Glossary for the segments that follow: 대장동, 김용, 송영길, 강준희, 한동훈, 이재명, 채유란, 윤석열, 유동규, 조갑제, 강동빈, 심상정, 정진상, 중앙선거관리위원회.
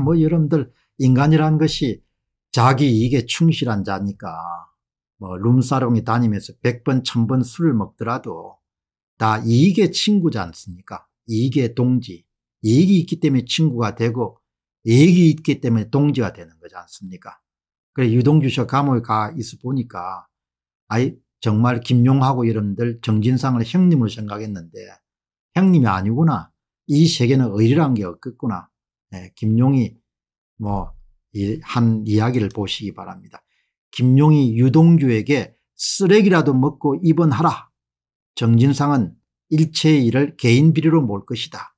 참 뭐 여러분들 인간이란 것이 자기 이익에 충실한 자니까 뭐 룸사롱에 다니면서 100번 1000번 술을 먹더라도 다 이익의 친구지 않습니까? 이익의 동지. 이익이 있기 때문에 친구가 되고 이익이 있기 때문에 동지가 되는 거지 않습니까? 그래 유동규 씨가 감옥에 가 있어 보니까 아이 정말 김용하고 여러분들 정진상을 형님으로 생각했는데 형님이 아니구나. 이 세계는 의리란 게 없겠구나. 네, 김용이 뭐 한 이야기를 보시기 바랍니다. 김용이 유동규에게 쓰레기라도 먹고 입원하라. 정진상은 일체의 일을 개인 비리로 몰 것이다.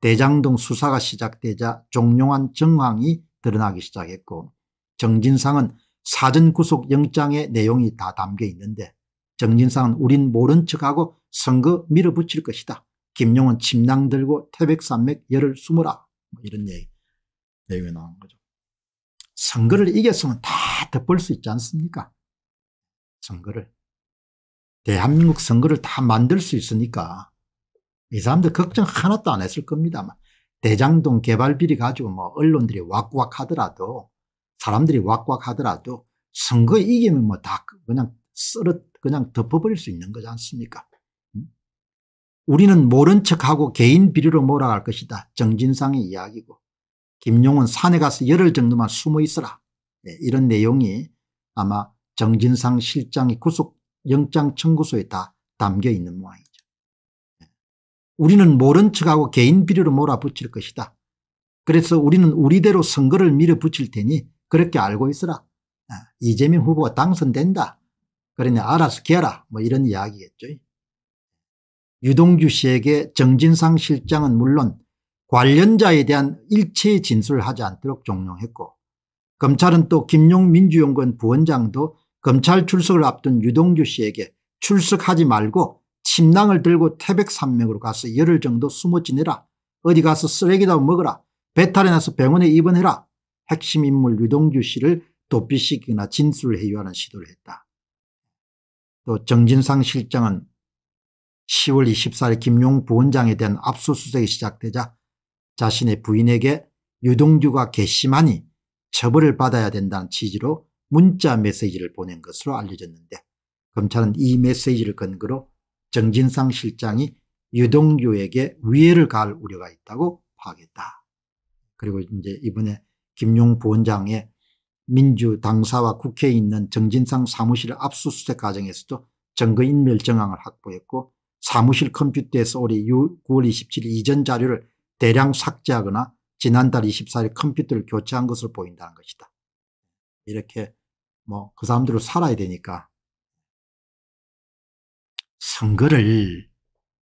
대장동 수사가 시작되자 종용한 정황이 드러나기 시작했고 정진상은 사전 구속 영장의 내용이 다 담겨 있는데 정진상은 우린 모른 척하고 선거 밀어붙일 것이다. 김용은 침낭 들고 태백산맥 열을 숨어라. 뭐 이런 얘기, 내용이 나온 거죠. 선거를 이겼으면 다 덮을 수 있지 않습니까? 선거를. 대한민국 선거를 다 만들 수 있으니까 이 사람들 걱정 하나도 안 했을 겁니다만 대장동 개발비리 가지고 뭐 언론들이 왁왁 하더라도 사람들이 왁왁 하더라도 선거 이기면 뭐 다 그냥 그냥 덮어버릴 수 있는 거지 않습니까? 우리는 모른 척하고 개인 비리로 몰아갈 것이다. 정진상의 이야기고 김용은 산에 가서 열흘 정도만 숨어 있어라. 네, 이런 내용이 아마 정진상 실장이 구속영장 청구서에 다 담겨 있는 모양이죠. 네. 우리는 모른 척하고 개인 비리로 몰아붙일 것이다. 그래서 우리는 우리대로 선거를 밀어붙일 테니 그렇게 알고 있어라. 네. 이재명 후보가 당선된다. 그러니 알아서 개라. 뭐 이런 이야기겠죠. 유동규 씨에게 정진상 실장은 물론 관련자에 대한 일체의 진술을 하지 않도록 종용했고 검찰은 또 김용 민주연구원 부원장도 검찰 출석을 앞둔 유동규 씨에게 출석하지 말고 침낭을 들고 태백산맥으로 가서 열흘 정도 숨어 지내라. 어디 가서 쓰레기다 먹어라. 배탈이 나서 병원에 입원해라. 핵심 인물 유동규 씨를 도피시키거나 진술을 해유하는 시도를 했다. 또 정진상 실장은 10월 24일 김용 부원장에 대한 압수수색이 시작되자 자신의 부인에게 유동규가 괘씸하니 처벌을 받아야 된다는 취지로 문자 메시지를 보낸 것으로 알려졌는데 검찰은 이 메시지를 근거로 정진상 실장이 유동규에게 위해를 가할 우려가 있다고 파악했다. 그리고 이제 이번에 김용 부원장의 민주당사와 국회에 있는 정진상 사무실 압수수색 과정에서도 증거인멸 정황을 확보했고 사무실 컴퓨터에서 올해 9월 27일 이전 자료를 대량 삭제하거나 지난달 24일 컴퓨터를 교체한 것으로 보인다는 것이다. 이렇게 뭐 그 사람들로 살아야 되니까 선거를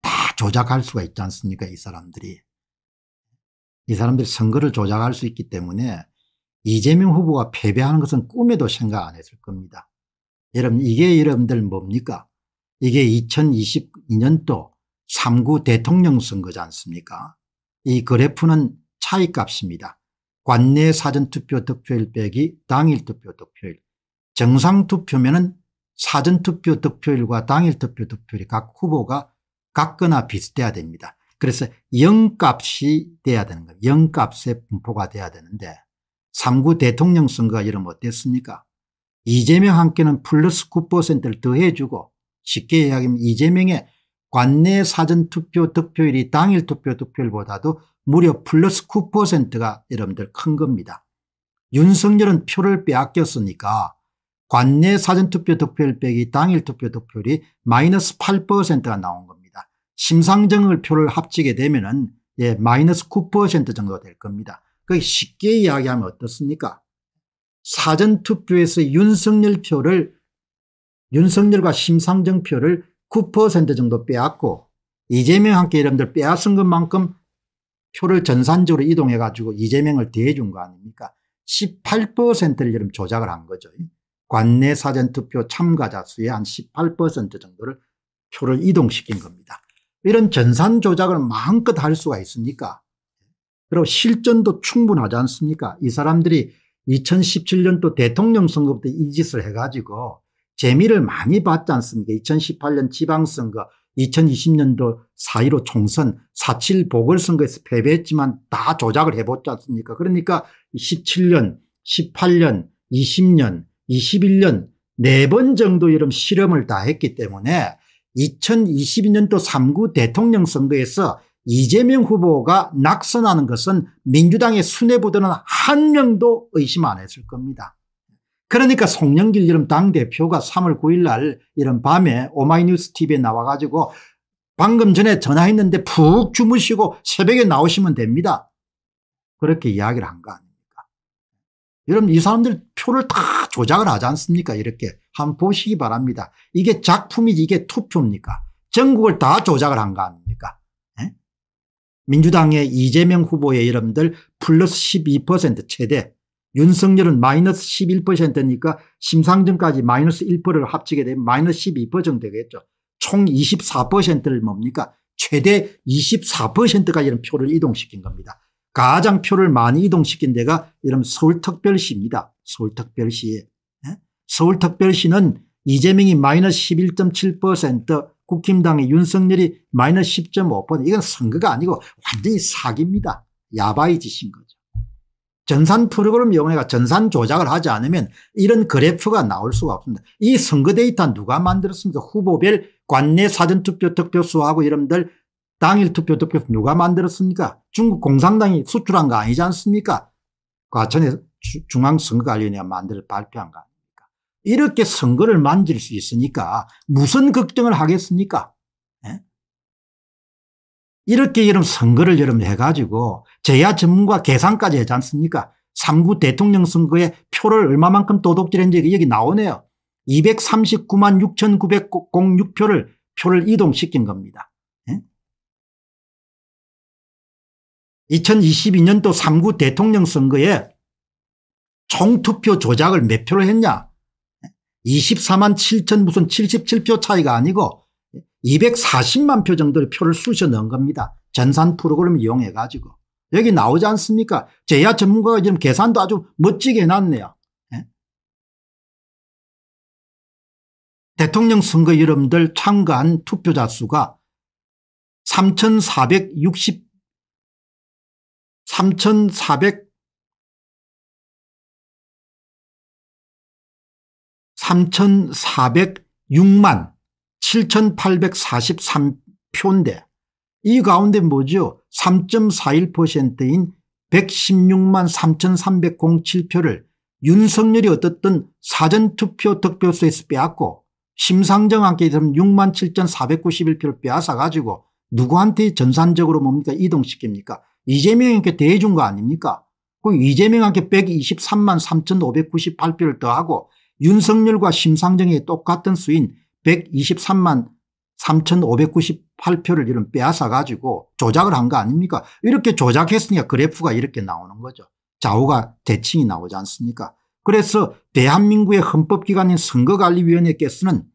다 조작할 수가 있지 않습니까? 이 사람들이. 이 사람들이 선거를 조작할 수 있기 때문에 이재명 후보가 패배하는 것은 꿈에도 생각 안 했을 겁니다. 여러분 이게 여러분들 뭡니까? 이게 2022년도 3구 대통령 선거지 않습니까? 이 그래프는 차이값입니다. 관내 사전투표 득표율 빼기 당일 투표 득표율. 정상투표면은 사전투표 득표율과 당일 투표 득표율이 각 후보가 같거나 비슷해야 됩니다. 그래서 0값이 돼야 되는 겁니다. 0값의 분포가 돼야 되는데 3구 대통령 선거가 이러면 어땠습니까? 이재명 함께는 플러스 9%를 더해주고 쉽게 이야기하면 이재명의 관내 사전투표 득표율이 당일 투표 득표율보다도 무려 플러스 9%가 여러분들 큰 겁니다. 윤석열은 표를 빼앗겼으니까 관내 사전투표 득표율 빼기 당일 투표 득표율이 마이너스 8%가 나온 겁니다. 심상정을 표를 합치게 되면은 예, 마이너스 9% 정도 될 겁니다. 그게 쉽게 이야기하면 어떻습니까? 사전투표에서 윤석열 표를 윤석열과 심상정 표를 9% 정도 빼앗고 이재명 함께 여러분들 빼앗은 것만큼 표를 전산적으로 이동해 가지고 이재명을 대해준 거 아닙니까? 18%를 여러분 조작을 한 거죠. 관내 사전투표 참가자 수의 한 18% 정도를 표를 이동시킨 겁니다. 이런 전산 조작을 마음껏 할 수가 있습니까? 그리고 실전도 충분하지 않습니까? 이 사람들이 2017년도 대통령 선거 때 이 짓을 해가지고 재미를 많이 봤지 않습니까? 2018년 지방선거, 2020년도 4.15 총선 4.7 보궐선거에서 패배했지만 다 조작을 해봤지 않습니까? 그러니까 17년, 18년, 20년, 21년 4번 정도 이런 실험을 다 했기 때문에 2022년도 3구 대통령 선거에서 이재명 후보가 낙선하는 것은 민주당의 수뇌부들은 한 명도 의심 안 했을 겁니다. 그러니까 송영길 이런 당대표가 3월 9일 날 이런 밤에 오마이뉴스 TV에 나와가지고 방금 전에 전화했는데 푹 주무시고 새벽에 나오시면 됩니다. 그렇게 이야기를 한 거 아닙니까? 여러분 이 사람들 표를 다 조작을 하지 않습니까? 이렇게 한번 보시기 바랍니다. 이게 작품이지 이게 투표입니까? 전국을 다 조작을 한 거 아닙니까? 에? 민주당의 이재명 후보의 이름들 플러스 12% 최대. 윤석열은 마이너스 11%니까 심상정까지 마이너스 1%를 합치게 되면 마이너스 12% 정도 되겠죠. 총 24%를 뭡니까? 최대 24%까지 이런 표를 이동시킨 겁니다. 가장 표를 많이 이동시킨 데가 이런 서울특별시입니다. 서울특별시에. 서울특별시는 이재명이 마이너스 11.7%, 국힘당의 윤석열이 마이너스 10.5%. 이건 선거가 아니고 완전히 사기입니다. 야바이 짓인 거죠. 전산 프로그램 영어가 전산 조작을 하지 않으면 이런 그래프가 나올 수가 없습니다. 이 선거 데이터 누가 만들었습니까? 후보별 관내 사전투표 득표수하고 이름들 당일 투표 득표수 누가 만들었습니까? 중국 공산당이 수출한 거 아니지 않습니까? 과천에 중앙선거관리위원회가 만들어 발표한 거 아닙니까? 이렇게 선거를 만질 수 있으니까 무슨 걱정을 하겠습니까? 네? 이렇게 여러분 선거를 여러분 해가지고 재야 전문가 계산까지 하지 않습니까? 3구 대통령 선거에 표를 얼마만큼 도둑질했는지 여기 나오네요. 239만 6,906표를 표를 이동시킨 겁니다. 예? 2022년도 3구 대통령 선거에 총투표 조작을 몇 표를 했냐? 24만 7천 무슨 77표 차이가 아니고 240만 표 정도의 표를 쑤셔 넣은 겁니다. 전산 프로그램을 이용해 가지고. 여기 나오지 않습니까? 재야 전문가가 지금 계산도 아주 멋지게 해놨네요. 예? 대통령 선거 여러분들 참가한 투표자 수가 3,406만 7,843표인데 이 가운데 뭐죠? 3.41%인 116만 3,307표를 윤석열이 어떻든 사전투표 득표수에서 빼앗고 심상정한테 6만 7,491표를 빼앗아가지고 누구한테 전산적으로 뭡니까? 이동시킵니까? 이재명한테 대해준 거 아닙니까? 그럼 이재명한테 123만 3,598표를 더하고 윤석열과 심상정이 똑같은 수인 123만 3,598표를 이런 빼앗아가지고 조작을 한 거 아닙니까? 이렇게 조작했으니까 그래프가 이렇게 나오는 거죠. 좌우가 대칭이 나오지 않습니까? 그래서 대한민국의 헌법기관인 선거관리위원회께서는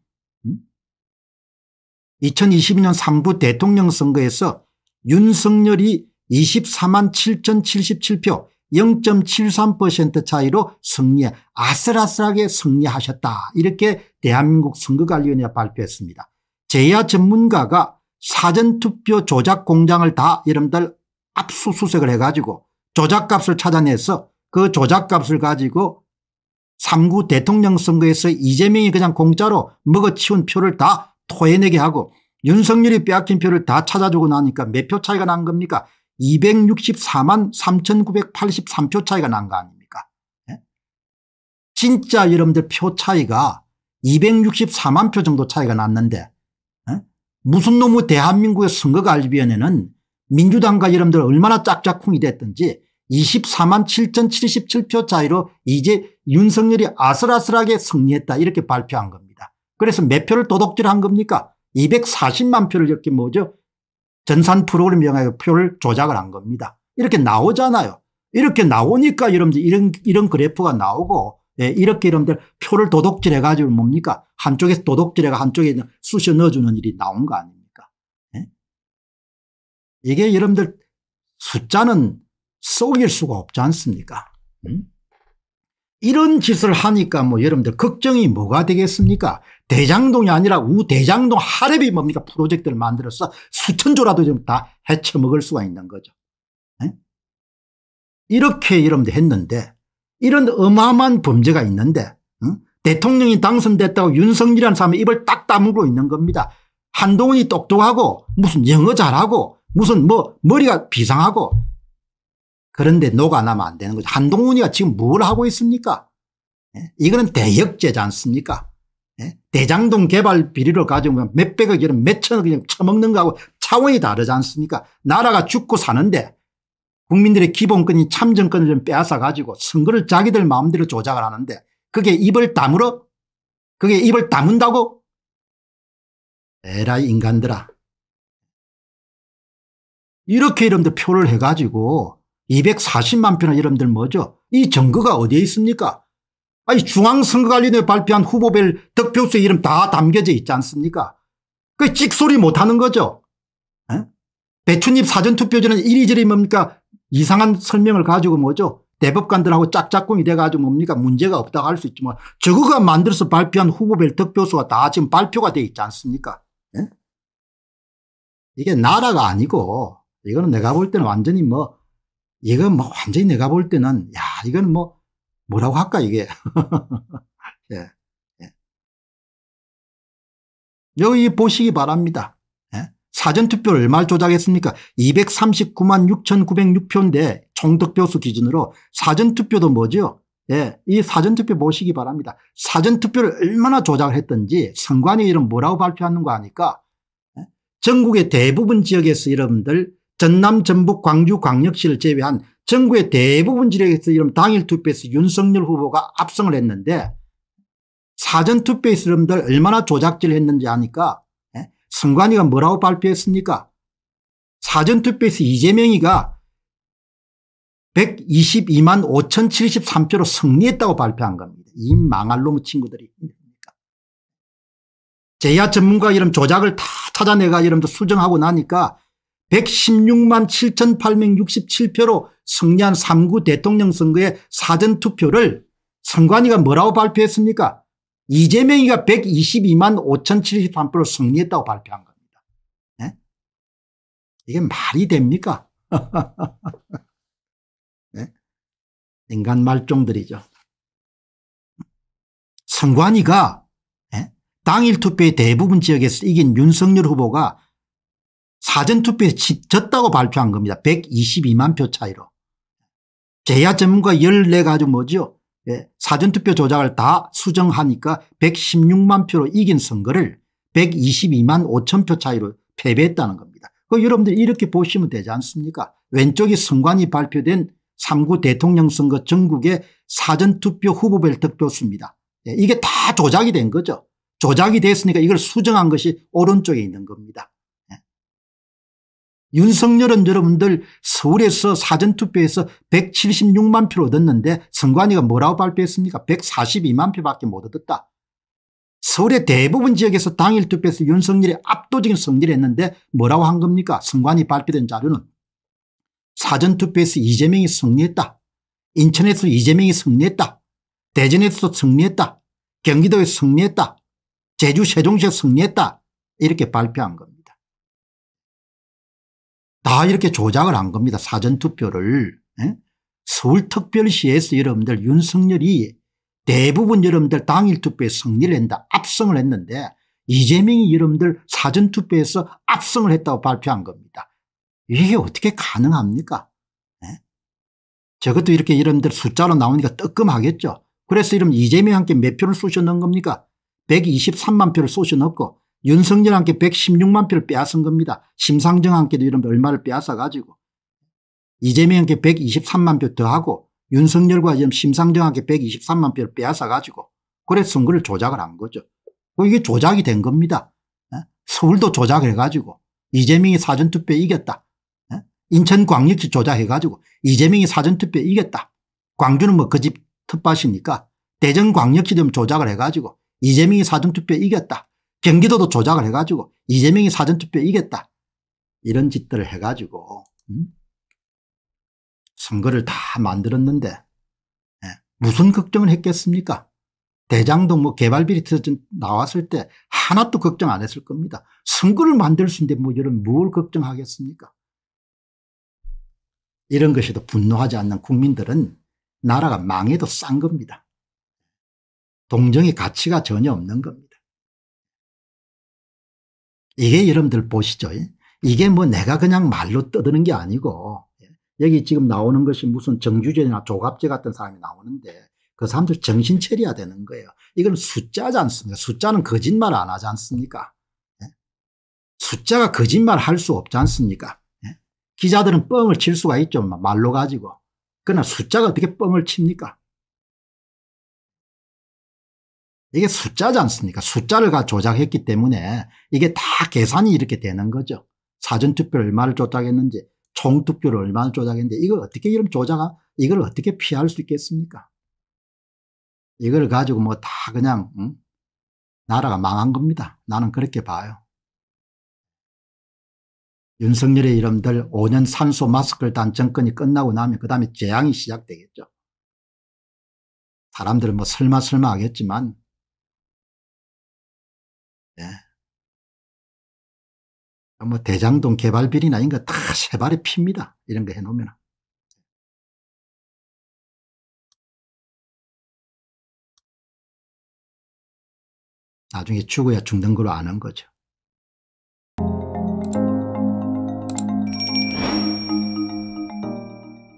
2022년 3부 대통령 선거에서 윤석열이 24만 7,077표 0.73% 차이로 승리해 아슬아슬하게 승리하셨다. 이렇게 대한민국 선거관리위원회가 발표했습니다. 재야 전문가가 사전투표 조작 공장을 다 여러분들 압수수색을 해가지고 조작값을 찾아내서 그 조작값을 가지고 3구 대통령 선거에서 이재명이 그냥 공짜로 먹어치운 표를 다 토해내게 하고 윤석열이 빼앗긴 표를 다 찾아주고 나니까 몇 표 차이가 난 겁니까? 264만 3,983표 차이가 난 거 아닙니까? 네? 진짜 여러분들 표 차이가 264만 표 정도 차이가 났는데 네? 무슨 놈의 대한민국의 선거관리위원회는 민주당과 여러분들 얼마나 짝짝꿍이 됐든지 24만 7,077표 차이로 이제 윤석열이 아슬아슬하게 승리했다 이렇게 발표한 겁니다. 그래서 몇 표를 도둑질한 겁니까? 240만 표를 이렇게 뭐죠? 전산 프로그램 이용하여 표를 조작을 한 겁니다. 이렇게 나오잖아요. 이렇게 나오니까 여러분들 이런 그래프가 나오고 예, 이렇게 여러분들 표를 도둑질해 가지고 뭡니까? 한쪽에서 도둑질해가 한쪽에 쑤셔 넣어주는 일이 나온 거 아닙니까? 예? 이게 여러분들 숫자는 속일 수가 없지 않습니까? 이런 짓을 하니까 뭐 여러분들 걱정이 뭐가 되겠습니까? 대장동이 아니라 우대장동 하랩이 뭡니까? 프로젝트를 만들어서 수천조라도 좀 다 헤쳐먹을 수가 있는 거죠. 네? 이렇게 여러분들 했는데 이런 어마어마한 범죄가 있는데 대통령이 당선됐다고 윤석열이라는 사람이 입을 딱 다물고 있는 겁니다. 한동훈이 똑똑하고 무슨 영어 잘하고 무슨 뭐 머리가 비상하고 그런데 녹아나면 안 되는 거죠. 한동훈이가 지금 뭘 하고 있습니까? 예? 이거는 대역죄지 않습니까? 예? 대장동 개발 비리를 가지고 몇백억 이런 몇천억 그냥 처먹는 거하고 차원이 다르지 않습니까? 나라가 죽고 사는데 국민들의 기본권이 참정권을 좀 빼앗아 가지고 선거를 자기들 마음대로 조작을 하는데 그게 입을 다물어? 그게 입을 다문다고? 에라이 인간들아. 이렇게 여러분들 표를 해가지고 240만 표는 여러분들 뭐죠? 이 증거가 어디에 있습니까? 아니 중앙선거관리위원회 발표한 후보별 득표수의 이름 다 담겨져 있지 않습니까? 그 찍소리 못하는 거죠. 에? 배춧잎 사전투표제는 이리저리 뭡니까? 이상한 설명을 가지고 뭐죠? 대법관들하고 짝짝꿍이 돼가지고 뭡니까? 문제가 없다고 할 수 있지만 저거가 만들어서 발표한 후보별 득표수가 다 지금 발표가 돼 있지 않습니까? 에? 이게 나라가 아니고 이거는 내가 볼 때는 완전히 뭐 이거 뭐 완전히 내가 볼 때는 야 이거는 뭐 뭐라고 할까 이게 예, 예. 여기 보시기 바랍니다. 예? 사전투표를 얼마를 조작했습니까? 239만 6,906표인데 총득표수 기준으로 사전투표도 뭐죠? 예, 이 사전투표 보시기 바랍니다. 사전투표를 얼마나 조작을 했던지 선관위 이름 뭐라고 발표하는 거 아니까 예? 전국의 대부분 지역에서 여러분들 전남, 전북, 광주, 광역시를 제외한 전국의 대부분 지역에서 이런 당일 투표에서 윤석열 후보가 압승을 했는데 사전투표에서 여러분들 얼마나 조작질을 했는지 아니까 선관위가 뭐라고 발표했습니까? 사전투표에서 이재명이가 122만 5,073표로 승리했다고 발표한 겁니다. 이 망할 놈의 친구들이. 제야 전문가 이런 조작을 다 찾아내가 이름도 수정하고 나니까 116만 7,867표로 승리한 3구 대통령 선거의 사전투표를 선관위가 뭐라고 발표했습니까? 이재명이가 122만 5,073표로 승리했다고 발표한 겁니다. 네? 이게 말이 됩니까? 네? 인간 말종들이죠. 선관위가 네? 당일 투표의 대부분 지역에서 이긴 윤석열 후보가 사전투표에 졌다고 발표한 겁니다. 122만 표 차이로. 제야 전문가 14가 아주 뭐죠? 예, 사전투표 조작을 다 수정하니까 116만 표로 이긴 선거를 122만 5천 표 차이로 패배했다는 겁니다. 여러분들 이렇게 보시면 되지 않습니까? 왼쪽이 선관위 발표된 3구 대통령 선거 전국의 사전투표 후보별 득표수입니다. 예, 이게 다 조작이 된 거죠. 조작이 됐으니까 이걸 수정한 것이 오른쪽에 있는 겁니다. 윤석열은 여러분들 서울에서 사전투표에서 176만 표를 얻었는데 선관위가 뭐라고 발표했습니까? 142만 표밖에 못 얻었다. 서울의 대부분 지역에서 당일 투표에서 윤석열이 압도적인 승리를 했는데 뭐라고 한 겁니까? 선관위 발표된 자료는 사전투표에서 이재명이 승리했다. 인천에서 이재명이 승리했다. 대전에서 승리했다. 경기도에서 승리했다. 제주 세종시에서 승리했다. 이렇게 발표한 겁니다. 다 이렇게 조작을 한 겁니다. 사전투표를. 예? 서울특별시에서 여러분들 윤석열이 대부분 여러분들 당일투표에 승리를 했다. 압승을 했는데 이재명이 여러분들 사전투표에서 압승을 했다고 발표한 겁니다. 이게 어떻게 가능합니까? 예? 저것도 이렇게 여러분들 숫자로 나오니까 뜨끔하겠죠. 그래서 이러면 이재명이 함께 몇 표를 쑤셔넣은 겁니까? 123만 표를 쑤셔넣고 윤석열 함께 116만 표를 빼앗은 겁니다. 심상정 함께도 이런 얼마를 빼앗아가지고 이재명 함께 123만 표 더하고 윤석열과 심상정 함께 123만 표를 빼앗아가지고 그래서 선거를 조작을 한 거죠. 이게 조작이 된 겁니다. 서울도 조작해가지고 이재명이 사전투표에 이겼다. 인천광역시 조작해가지고 이재명이 사전투표에 이겼다. 광주는 뭐 그 집 텃밭이니까 대전광역시도 조작을 해가지고 이재명이 사전투표에 이겼다. 경기도도 조작을 해가지고 이재명이 사전투표에 이겼다. 이런 짓들을 해가지고 선거를 다 만들었는데 무슨 걱정을 했겠습니까? 대장동 뭐 개발비리 나왔을 때 하나도 걱정 안 했을 겁니다. 선거를 만들 수 있는데 뭐 이런 뭘 걱정하겠습니까? 이런 것에도 분노하지 않는 국민들은 나라가 망해도 싼 겁니다. 동정의 가치가 전혀 없는 겁니다. 이게 여러분들 보시죠. 이게 뭐 내가 그냥 말로 떠드는 게 아니고, 여기 지금 나오는 것이 무슨 정주제나 조갑제 같은 사람이 나오는데 그 사람들 정신 차려야 되는 거예요. 이건 숫자지 않습니까? 숫자는 거짓말 안 하지 않습니까? 숫자가 거짓말 할 수 없지 않습니까? 기자들은 뻥을 칠 수가 있죠. 말로 가지고. 그러나 숫자가 어떻게 뻥을 칩니까? 이게 숫자지 않습니까? 숫자를 조작했기 때문에 이게 다 계산이 이렇게 되는 거죠. 사전투표를 얼마를 조작했는지, 총투표를 얼마나 조작했는데, 이걸 어떻게 이런 이걸 어떻게 피할 수 있겠습니까? 이걸 가지고 뭐 다 그냥, 응? 나라가 망한 겁니다. 나는 그렇게 봐요. 윤석열의 이름들 5년 산소 마스크를 단 정권이 끝나고 나면 그 다음에 재앙이 시작되겠죠. 사람들은 뭐 설마 하겠지만, 네. 뭐 대장동 개발비리나 이런 거 다 새발에 핍니다. 이런 거 해놓으면. 나중에 죽어야 죽는 걸로 아는 거죠.